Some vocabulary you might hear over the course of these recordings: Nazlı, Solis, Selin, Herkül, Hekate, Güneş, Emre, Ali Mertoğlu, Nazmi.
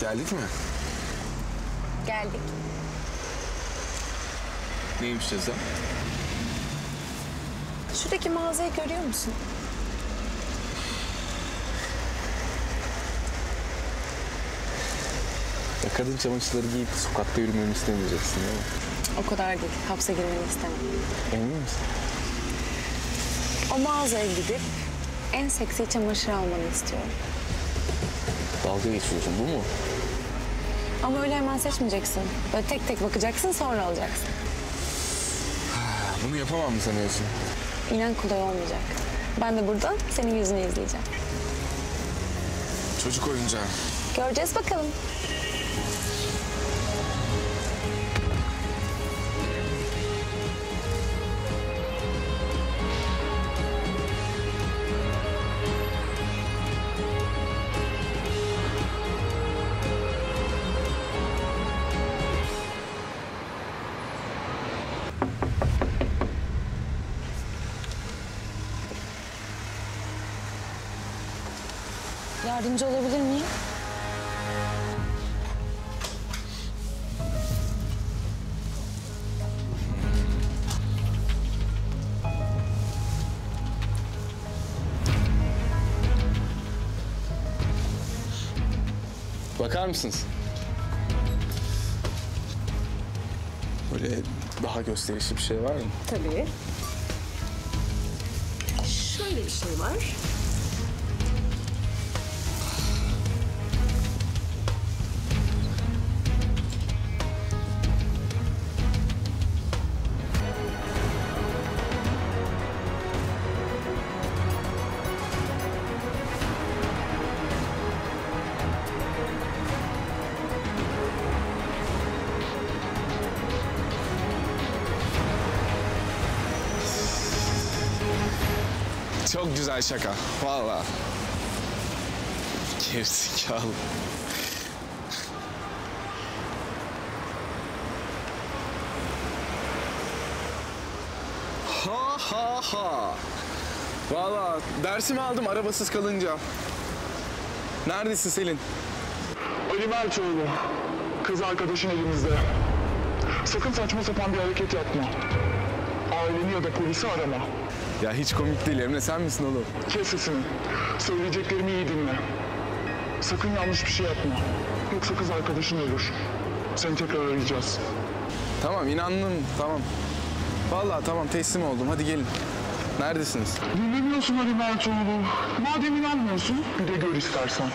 Geldik mi? Geldik. Neymiş ceza? Şuradaki mağazayı görüyor musun? Ya kadın çamaşırları giyip sokakta yürümemi istemeyeceksin değil mi? O kadar değil. Hapse girmeni istemem. Emin misin? O mağazaya gidip en seksi çamaşır almanı istiyorum. Dalga geçiyorsun, bu mu? Ama öyle hemen seçmeyeceksin. Böyle tek tek bakacaksın, sonra alacaksın. Bunu yapamam mı sanıyorsun? İnan kolay olmayacak. Ben de burada senin yüzünü izleyeceğim. Çocuk oyuncağı. Göreceğiz bakalım. Yardımcı olabilir miyim? Bakar mısınız? Böyle daha gösterişli bir şey var mı? Tabii. Şöyle bir şey var. Çok güzel şaka, vallahi. Gerizekalı. Ha ha ha. Vallahi dersimi aldım arabasız kalınca. Neredesin Selin? Ali Mertoğlu. Kız arkadaşın elimizde. Sakın saçma sapan bir hareket yapma. Aileni ya da polisi arama. Ya hiç komik değil Emre, sen misin oğlum? Kes sesini. Söyleyeceklerimi iyi dinle. Sakın yanlış bir şey yapma. Yoksa kız arkadaşın ölür. Seni tekrar arayacağız. Tamam, inandım, tamam. Vallahi tamam, teslim oldum, hadi gelin. Neredesiniz? Dinlemiyorsun Ali Mertoğlu. Madem inanmıyorsun, bir de gör istersen.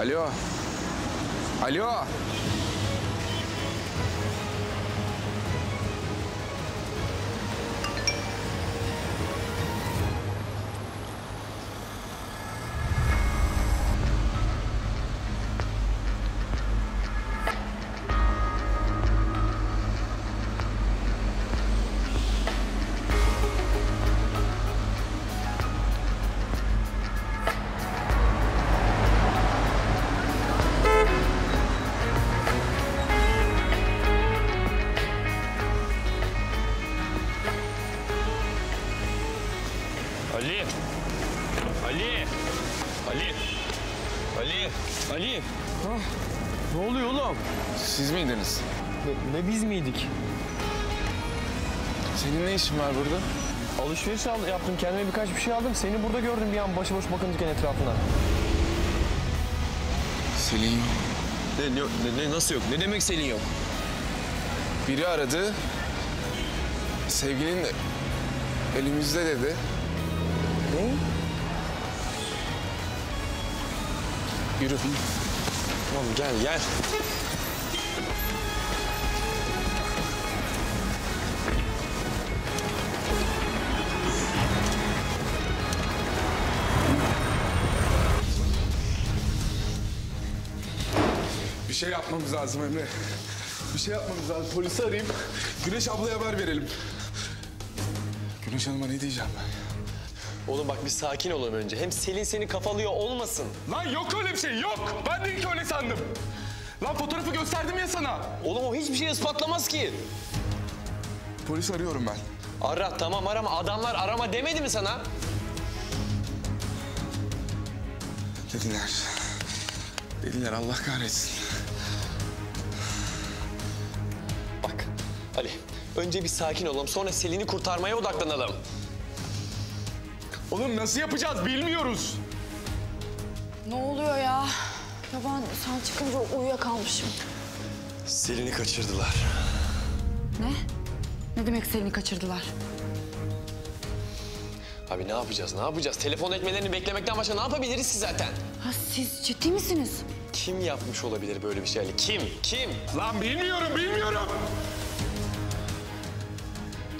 Alo. Alo. Ali! Ha? Ne oluyor oğlum? Siz miydiniz? Ne biz miydik? Senin ne işin var burada? Alışveriş yaptım, kendime birkaç bir şey aldım. Seni burada gördüm bir an başıboş bakındıkken etrafına. Selin yok. Nasıl yok? Ne demek Selin yok? Biri aradı. Sevgilin elimizde dedi. Ne? Yürü. Tamam, gel, gel. Bir şey yapmamız lazım Emre. Bir şey yapmamız lazım. Polisi arayayım. Güneş ablaya haber verelim. Güneş Hanım'a ne diyeceğim ben? Oğlum bak, bir sakin olalım önce. Hem Selin seni kafalıyor olmasın. Lan yok öyle bir şey, yok. Ben de ilk öyle sandım. Lan fotoğrafı gösterdim ya sana. Oğlum o hiçbir şey ispatlamaz ki. Polis arıyorum ben. Ara, tamam arama. Adamlar arama demedi mi sana? Dediler. Deliler Allah kahretsin. Bak Ali, önce bir sakin olalım, sonra Selin'i kurtarmaya odaklanalım. Oğlum nasıl yapacağız bilmiyoruz. Ne oluyor ya? Ya ben sen çıkınca uyuyakalmışım. Selin'i kaçırdılar. Ne? Ne demek Selin'i kaçırdılar? Abi ne yapacağız, ne yapacağız? Telefon etmelerini beklemekten başka ne yapabiliriz ki zaten? Ha, siz ciddi misiniz? Kim yapmış olabilir böyle bir şey Ali? Kim? Kim? Lan bilmiyorum, bilmiyorum.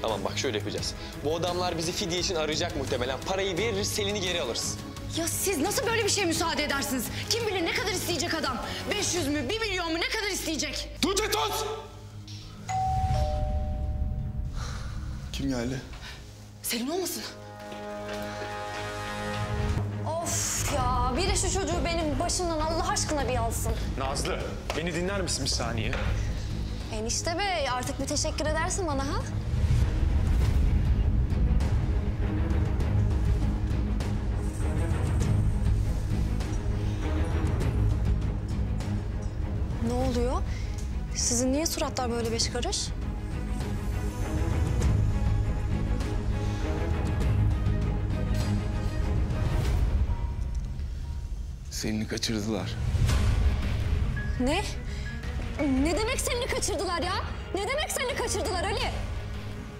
Tamam bak şöyle yapacağız. Bu adamlar bizi fidye için arayacak muhtemelen. Parayı veririz, Selin'i geri alırız. Ya siz nasıl böyle bir şeye müsaade edersiniz? Kim bilir ne kadar isteyecek adam? 500 mü, 1 milyon mu ne kadar isteyecek? Tut et tut! Kim geldi? Selin olmasın? Of ya, biri şu çocuğu benim başımdan Allah aşkına bir alsın. Nazlı, beni dinler misin bir saniye? Enişte bey, artık bir teşekkür edersin bana ha? Ne oluyor? Sizin niye suratlar böyle beş karış? Selin'i kaçırdılar. Ne? Ne demek Selin'i kaçırdılar ya? Ne demek Selin'i kaçırdılar Ali?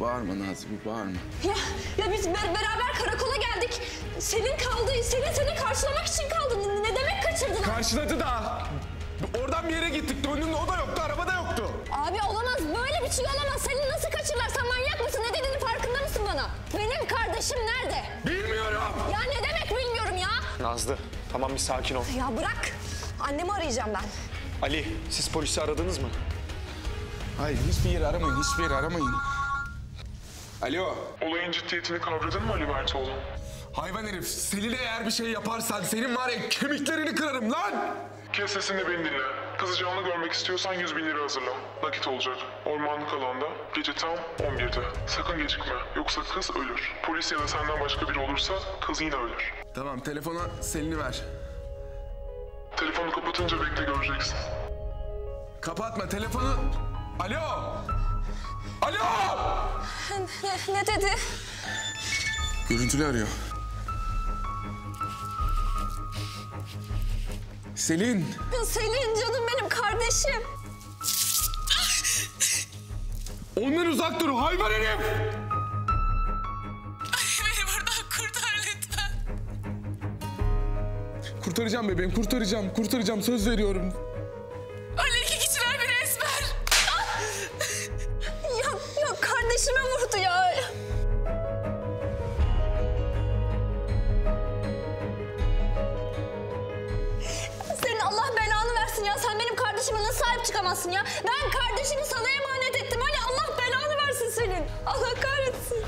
Bağırma Nazmi, bağırma. Ya biz beraber karakola geldik. Selin kaldı, Selin seni karşılamak için kaldı. Ne demek kaçırdılar? Karşıladı da. Oradan bir yere gittik, döndüğümde o da yoktu, araba da yoktu. Abi olamaz, böyle bir şey olamaz. Selin nasıl kaçırırlar? Sen manyak mısın? Ne dediğini farkında mısın bana? Benim kardeşim nerede? Bilmiyorum. Ya ne demek bilmiyorum ya? Nazlı, tamam bir sakin ol. Ya bırak, annemi arayacağım ben. Ali, siz polisi aradınız mı? Hayır, hiçbir yeri aramayın, hiçbir yeri aramayın. Alo. Olayın ciddiyetini kavradın mı Ali Mertoğlu? Hayvan herif, Selin'e eğer bir şey yaparsan senin var ya kemiklerini kırarım lan! Kes sesini, beni dinle. Kızacağını görmek istiyorsan 100.000 lira hazırla. Nakit olacak. Ormanlık alanda gece tam 11'de. Sakın gecikme. Yoksa kız ölür. Polis ya da senden başka biri olursa kız yine ölür. Tamam, telefona Selin'i ver. Telefonu kapatınca bekle göreceksin. Kapatma telefonu. Alo! Alo! Ne dedi? Görüntülü arıyor. Selin. Selin canım benim kardeşim. Ondan uzak dur hayvan herif. Ay beni buradan kurtar lütfen. Kurtaracağım bebeğim, kurtaracağım, kurtaracağım söz veriyorum. Öyle iki kişiler bir esmer. Ya kardeşime vurdu ya. Bana sahip çıkamazsın ya. Ben kardeşimi sana emanet ettim. Hani Allah belanı versin senin. Allah kahretsin.